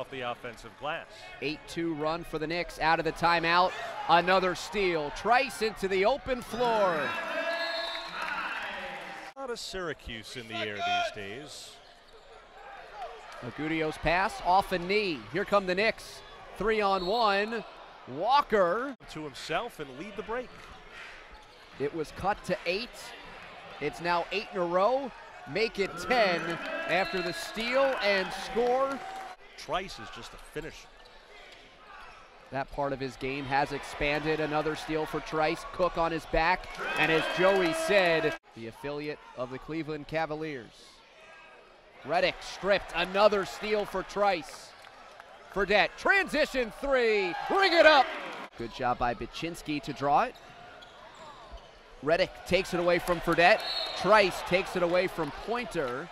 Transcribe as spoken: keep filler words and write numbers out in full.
off the offensive glass. eight two run for the Knicks out of the timeout. Another steal. Trice into the open floor. A lot of Syracuse in the air these days. Agudio's pass off a knee. Here come the Knicks. Three on one. Walker to himself and lead the break. It was cut to eight. It's now eight in a row. Make it ten after the steal and score. Trice is just a finisher. That part of his game has expanded. Another steal for Trice. Cook on his back. And as Joey said, the affiliate of the Cleveland Cavaliers. Reddick stripped. Another steal for Trice. Fredette, transition three. Ring it up. Good job by Bichinski to draw it. Reddick takes it away from Fredette. Trice takes it away from Pointer.